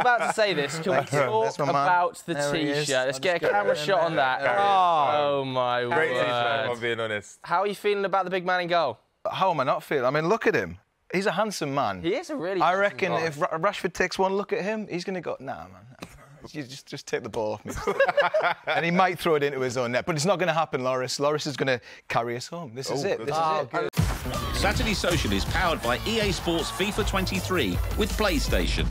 about to say this. Can we talk about the T-shirt? Let's get a camera shot on that. Oh, my word. Great T-shirt, if I'm being honest. How are you feeling about the big man in goal? How am I not feeling? I mean, look at him. He's a handsome man. He is a really handsome man. I reckon if Rashford takes one look at him, he's going to go, nah, man. You just take the ball off me. And he might throw it into his own net, but it's not going to happen, Loris. Loris is going to carry us home. This is it. This is it. Saturday Social is powered by EA Sports FIFA 23 with PlayStation.